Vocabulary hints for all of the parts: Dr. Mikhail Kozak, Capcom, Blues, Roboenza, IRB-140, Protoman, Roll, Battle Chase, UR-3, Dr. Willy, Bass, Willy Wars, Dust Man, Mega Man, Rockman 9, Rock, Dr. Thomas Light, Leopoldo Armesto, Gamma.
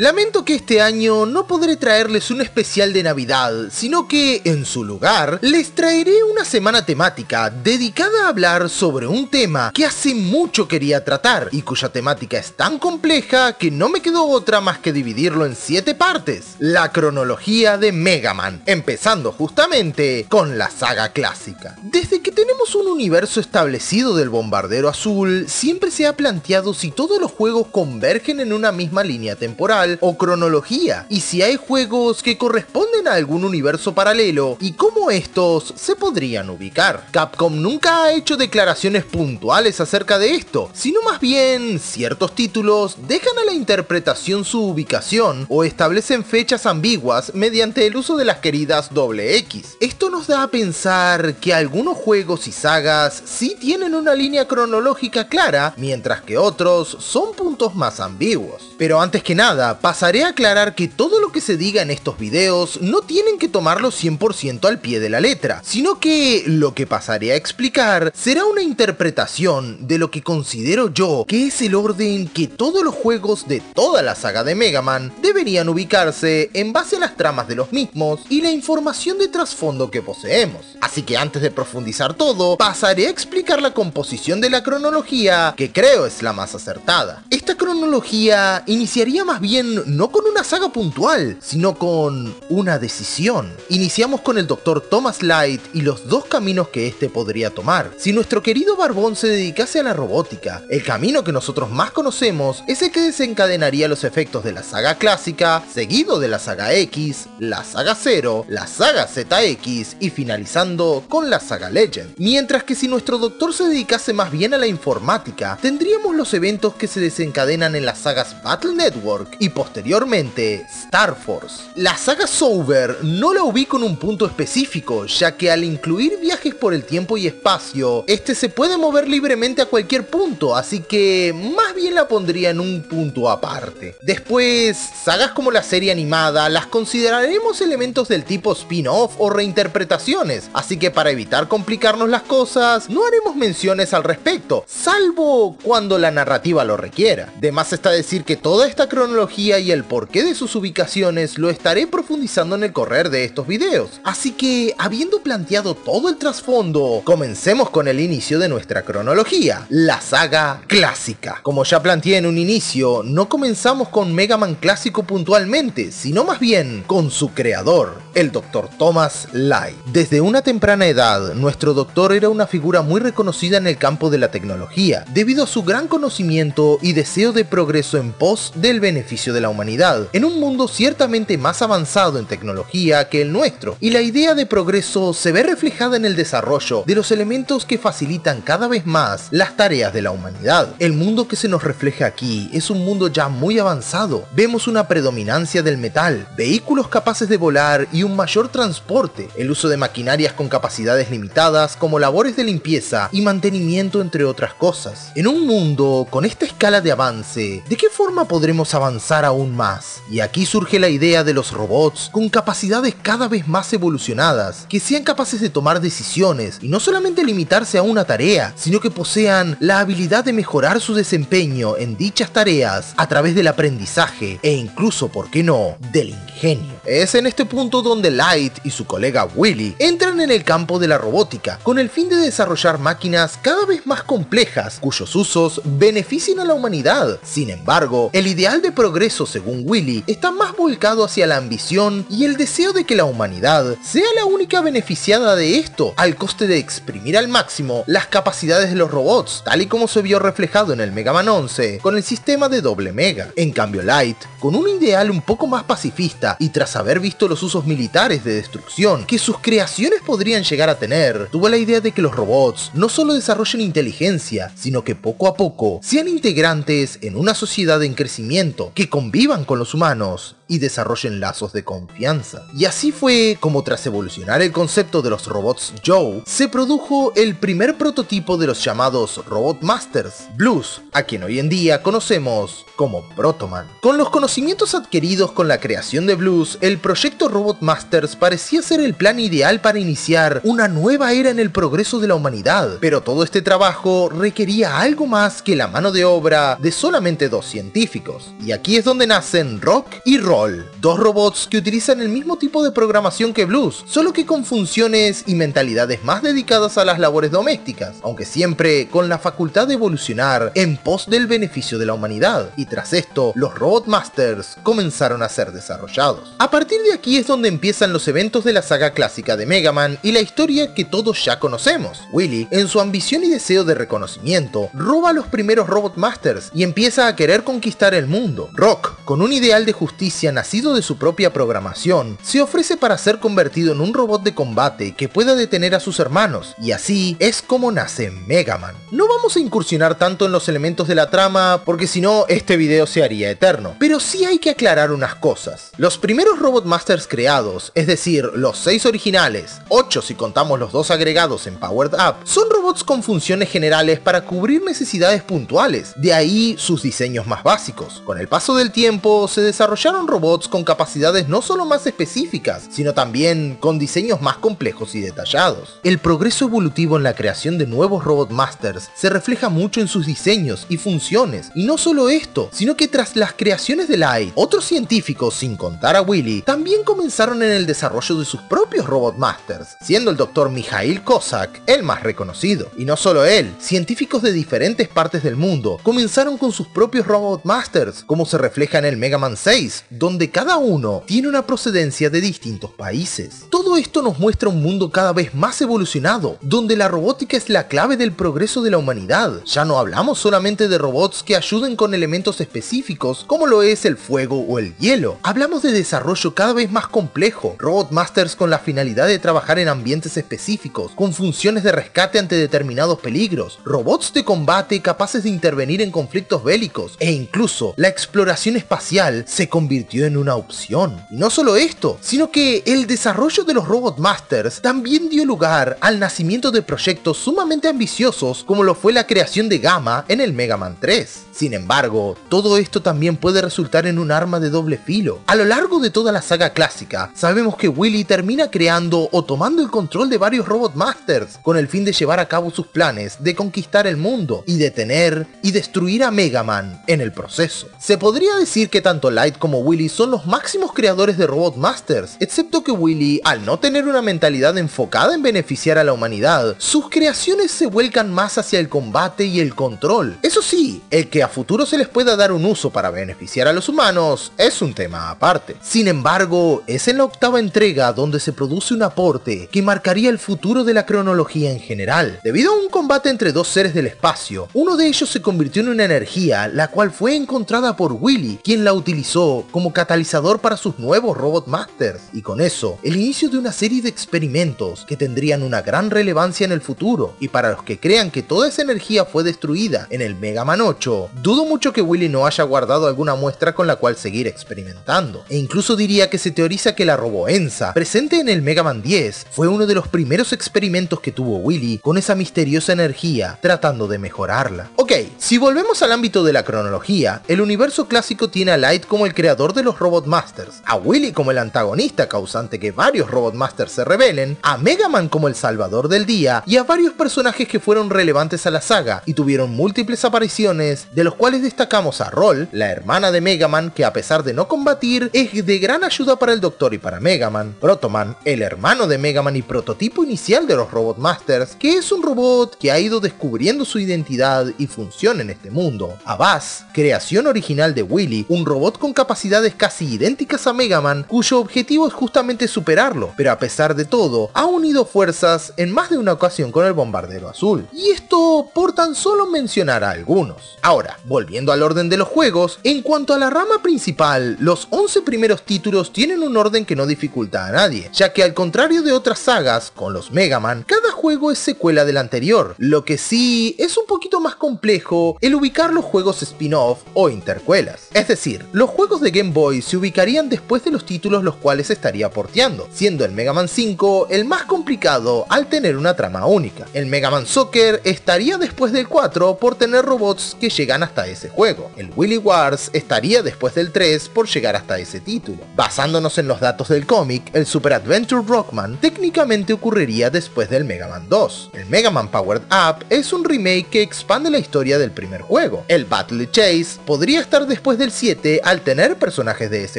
Lamento que este año no podré traerles un especial de Navidad, sino que, en su lugar, les traeré una semana temática dedicada a hablar sobre un tema que hace mucho quería tratar y cuya temática es tan compleja que no me quedó otra más que dividirlo en 7 partes, la cronología de Mega Man, empezando justamente con la saga clásica. Desde que tenemos un universo establecido del bombardero azul, siempre se ha planteado si todos los juegos convergen en una misma línea temporal o cronología, y si hay juegos que corresponden a algún universo paralelo y cómo estos se podrían ubicar. Capcom nunca ha hecho declaraciones puntuales acerca de esto, sino más bien ciertos títulos dejan a la interpretación su ubicación o establecen fechas ambiguas mediante el uso de las queridas XX. Esto nos da a pensar que algunos juegos y sagas sí tienen una línea cronológica clara, mientras que otros son puntos más ambiguos. Pero antes que nada, pasaré a aclarar que todo lo que se diga en estos videos no tienen que tomarlo 100% al pie de la letra, sino que lo que pasaré a explicar será una interpretación de lo que considero yo que es el orden que todos los juegos de toda la saga de Mega Man deberían ubicarse en base a las tramas de los mismos y la información de trasfondo que poseemos. Así que antes de profundizar todo, pasaré a explicar la composición de la cronología, que creo es la más acertada. Esta cronología iniciaría más bien no con una saga puntual, sino con una decisión. Iniciamos con el Dr. Thomas Light y los dos caminos que este podría tomar. Si nuestro querido Barbón se dedicase a la robótica, el camino que nosotros más conocemos es el que desencadenaría los efectos de la saga clásica, seguido de la saga X, la saga 0, la saga ZX y finalizando con la saga Legend. Mientras que si nuestro doctor se dedicase más bien a la informática, tendríamos los eventos que se desencadenan en las sagas Battle Network y posteriormente Star Force. La saga Sober no la ubico en un punto específico, ya que al incluir viajes por el tiempo y espacio, este se puede mover libremente a cualquier punto, así que más bien la pondría en un punto aparte. Después, sagas como la serie animada las consideraremos elementos del tipo spin-off o reinterpretaciones, así que para evitar complicarnos las cosas, no haremos menciones al respecto, salvo cuando la narrativa lo requiera. De más está decir que toda esta cronología y el porqué de sus ubicaciones lo estaré profundizando en el correr de estos videos. Así que, habiendo planteado todo el trasfondo, comencemos con el inicio de nuestra cronología, la saga clásica. Como ya planteé en un inicio, no comenzamos con Mega Man clásico puntualmente, sino más bien con su creador, el Dr. Thomas Light. Desde una temprana edad, nuestro doctor era una figura muy reconocida en el campo de la tecnología, debido a su gran conocimiento y deseo de progreso en pos del beneficio de la humanidad, en un mundo ciertamente más avanzado en tecnología que el nuestro, y la idea de progreso se ve reflejada en el desarrollo de los elementos que facilitan cada vez más las tareas de la humanidad. El mundo que se nos refleja aquí es un mundo ya muy avanzado. Vemos una predominancia del metal, vehículos capaces de volar y un mayor transporte, el uso de maquinarias con capacidades limitadas como labores de limpieza y mantenimiento, entre otras cosas. En un mundo con esta escala de avance, ¿de qué forma podremos avanzar aún más? Y aquí surge la idea de los robots con capacidades cada vez más evolucionadas, que sean capaces de tomar decisiones y no solamente limitarse a una tarea, sino que posean la habilidad de mejorar su desempeño en dichas tareas a través del aprendizaje e incluso, ¿por qué no?, del ingenio. Es en este punto donde Light y su colega Willy entran en el campo de la robótica con el fin de desarrollar máquinas cada vez más complejas cuyos usos beneficien a la humanidad. Sin embargo, el ideal de progreso, según Willy, está más volcado hacia la ambición y el deseo de que la humanidad sea la única beneficiada de esto, al coste de exprimir al máximo las capacidades de los robots, tal y como se vio reflejado en el Mega Man 11 con el sistema de doble mega. En cambio, Light, con un ideal un poco más pacifista y tras haber visto los usos militares de destrucción que sus creaciones podrían llegar a tener, tuvo la idea de que los robots no solo desarrollen inteligencia, sino que poco a poco sean integrantes en una sociedad en crecimiento, que convivan con los humanos y desarrollen lazos de confianza. Y así fue como, tras evolucionar el concepto de los robots Joe, se produjo el primer prototipo de los llamados Robot Masters, Blues, a quien hoy en día conocemos como Protoman. Con los conocimientos adquiridos con la creación de Blues, el proyecto Robot Masters parecía ser el plan ideal para iniciar una nueva era en el progreso de la humanidad, pero todo este trabajo requería algo más que la mano de obra de solamente dos científicos. Y aquí es donde nacen Rock y Roll, dos robots que utilizan el mismo tipo de programación que Blues, solo que con funciones y mentalidades más dedicadas a las labores domésticas, aunque siempre con la facultad de evolucionar en pos del beneficio de la humanidad. Y tras esto, los Robot Masters comenzaron a ser desarrollados. A partir de aquí es donde empiezan los eventos de la saga clásica de Mega Man y la historia que todos ya conocemos. Willy, en su ambición y deseo de reconocimiento, roba a los primeros Robot Masters y empieza a querer conquistar el mundo. Rock, con un ideal de justicia nacido de su propia programación, se ofrece para ser convertido en un robot de combate que pueda detener a sus hermanos, y así es como nace Mega Man. No vamos a incursionar tanto en los elementos de la trama, porque si no, este video se haría eterno, pero sí hay que aclarar unas cosas. Los primeros Robot Masters creados, es decir, los 6 originales, 8 si contamos los 2 agregados en Powered Up, son robots con funciones generales para cubrir necesidades puntuales, de ahí sus diseños más básicos. Con el paso del tiempo, se desarrollaron robots con capacidades no solo más específicas, sino también con diseños más complejos y detallados. El progreso evolutivo en la creación de nuevos Robot Masters se refleja mucho en sus diseños y funciones, y no solo esto, sino que tras las creaciones de Light, otros científicos, sin contar a Willy, también comenzaron en el desarrollo de sus propios Robot Masters, siendo el Dr. Mikhail Kozak el más reconocido. Y no solo él, científicos de diferentes partes del mundo comenzaron con sus propios Robot Masters, como se refleja en el Mega Man 6, donde cada uno tiene una procedencia de distintos países. Todo esto nos muestra un mundo cada vez más evolucionado, donde la robótica es la clave del progreso de la humanidad. Ya no hablamos solamente de robots que ayuden con elementos específicos, como lo es el fuego o el hielo. Hablamos de desarrollo cada vez más complejo, Robot Masters con la finalidad de trabajar en ambientes específicos, con funciones de rescate ante determinados peligros, robots de combate capaces de intervenir en conflictos bélicos, e incluso la exploración espacial se convirtió en una opción. Y no solo esto, sino que el desarrollo de los Robot Masters también dio lugar al nacimiento de proyectos sumamente ambiciosos, como lo fue la creación de Gamma en el Mega Man 3. Sin embargo, todo esto también puede resultar en un arma de doble filo. A lo largo de toda la saga clásica, sabemos que Willy termina creando o tomando el control de varios Robot Masters, con el fin de llevar a cabo sus planes de conquistar el mundo y detener y destruir a Mega Man en el proceso. Se podría decir que tanto Light como Willy son los máximos creadores de Robot Masters, excepto que Willy, al no tener una mentalidad enfocada en beneficiar a la humanidad, sus creaciones se vuelcan más hacia el combate y el control. Eso sí, el que a futuro se les pueda dar un uso para beneficiar a los humanos es un tema aparte. Sin embargo, es en la octava entrega donde se produce un aporte que marcaría el futuro de la cronología en general. Debido a un combate entre dos seres del espacio, uno de ellos se convirtió en una energía, la cual fue encontrada por Willy, quien la utilizó como catalizador para sus nuevos Robot Masters, y con eso, el inicio de una serie de experimentos que tendrían una gran relevancia en el futuro. Y para los que crean que toda esa energía fue destruida en el Mega Man 8, dudo mucho que Willy no haya guardado alguna muestra con la cual seguir experimentando, e incluso diría que se teoriza que la Roboenza, presente en el Mega Man 10, fue uno de los primeros experimentos que tuvo Willy con esa misteriosa energía, tratando de mejorarla. Ok, si volvemos al ámbito de la cronología, el universo clásico tiene a Light como el creador de los Robot Masters, a Willy como el antagonista causante que varios Robot Masters se rebelen, a Mega Man como el salvador del día, y a varios personajes que fueron relevantes a la saga y tuvieron múltiples apariciones, de los cuales destacamos a Roll, la hermana de Mega Man, que a pesar de no combatir, es de gran ayuda para el Doctor y para Mega Man, Protoman, el hermano de Mega Man y prototipo inicial de los Robot Masters, que es un robot que ha ido descubriendo su identidad y función en este mundo, a Bass, creación original de Willy, un robot con capacidades casi idénticas a Mega Man, cuyo objetivo es justamente superarlo, pero a pesar de todo, ha unido fuerzas en más de una ocasión con el bombardero azul. Y esto por tan solo mencionar a algunos. Ahora, volviendo al orden de los juegos, en cuanto a la rama principal, los 11 primeros títulos tienen un orden que no dificulta a nadie, ya que al contrario de otras sagas, con los Mega Man, cada juego es secuela del anterior, lo que sí es un poquito más complejo el ubicar los juegos spin-off o intercuelas. Es decir, los juegos de Game Boy Boy se ubicarían después de los títulos los cuales estaría porteando, siendo el Mega Man 5 el más complicado al tener una trama única. El Mega Man Soccer estaría después del 4 por tener robots que llegan hasta ese juego. El Willy Wars estaría después del 3 por llegar hasta ese título. Basándonos en los datos del cómic, el Super Adventure Rockman técnicamente ocurriría después del Mega Man 2. El Mega Man Powered Up es un remake que expande la historia del primer juego. El Battle Chase podría estar después del 7 al tener personajes de ese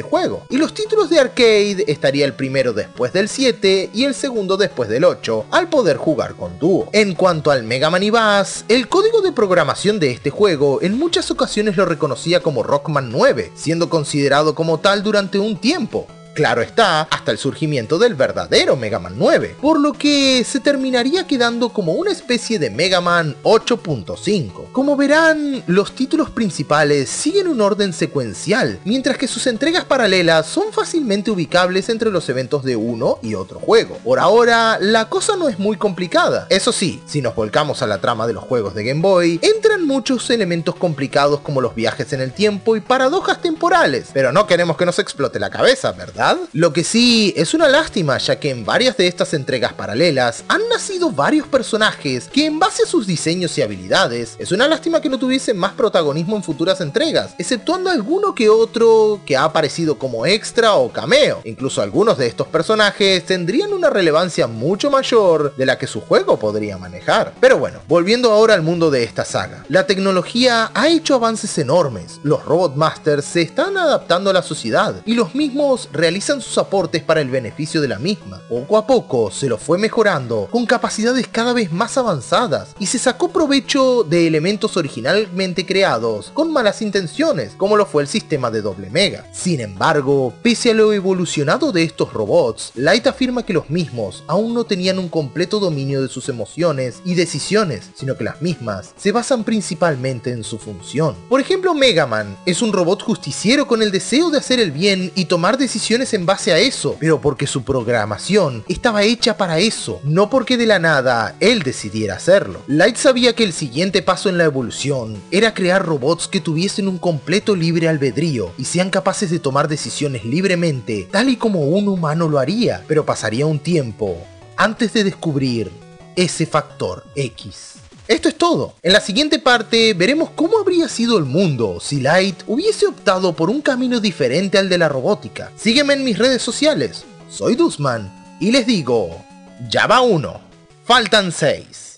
juego. Y los títulos de arcade estaría el primero después del 7 y el segundo después del 8 al poder jugar con dúo. En cuanto al Mega Man y Bass, el código de programación de este juego en muchas ocasiones lo reconocía como Rockman 9, siendo considerado como tal durante un tiempo. Claro está, hasta el surgimiento del verdadero Mega Man 9, por lo que se terminaría quedando como una especie de Mega Man 8.5. Como verán, los títulos principales siguen un orden secuencial, mientras que sus entregas paralelas son fácilmente ubicables entre los eventos de uno y otro juego. Por ahora, la cosa no es muy complicada. Eso sí, si nos volcamos a la trama de los juegos de Game Boy, entran muchos elementos complicados como los viajes en el tiempo y paradojas temporales, pero no queremos que nos explote la cabeza, ¿verdad? Lo que sí es una lástima, ya que en varias de estas entregas paralelas han nacido varios personajes que en base a sus diseños y habilidades, es una lástima que no tuviesen más protagonismo en futuras entregas, exceptuando alguno que otro que ha aparecido como extra o cameo. Incluso algunos de estos personajes tendrían una relevancia mucho mayor de la que su juego podría manejar. Pero bueno, volviendo ahora al mundo de esta saga, la tecnología ha hecho avances enormes, los Robot Masters se están adaptando a la sociedad y los mismos realizan sus aportes para el beneficio de la misma. Poco a poco se lo fue mejorando con capacidades cada vez más avanzadas y se sacó provecho de elementos originalmente creados con malas intenciones, como lo fue el sistema de doble mega. Sin embargo, pese a lo evolucionado de estos robots, Light afirma que los mismos aún no tenían un completo dominio de sus emociones y decisiones, sino que las mismas se basan principalmente en su función. Por ejemplo, Mega Man es un robot justiciero con el deseo de hacer el bien y tomar decisiones en base a eso, pero porque su programación estaba hecha para eso, no porque de la nada él decidiera hacerlo. Light sabía que el siguiente paso en la evolución era crear robots que tuviesen un completo libre albedrío y sean capaces de tomar decisiones libremente, tal y como un humano lo haría, pero pasaría un tiempo antes de descubrir ese factor X. Esto es todo. En la siguiente parte veremos cómo habría sido el mundo si Light hubiese optado por un camino diferente al de la robótica. Sígueme en mis redes sociales, soy Dustman y les digo, ya va uno, faltan 6.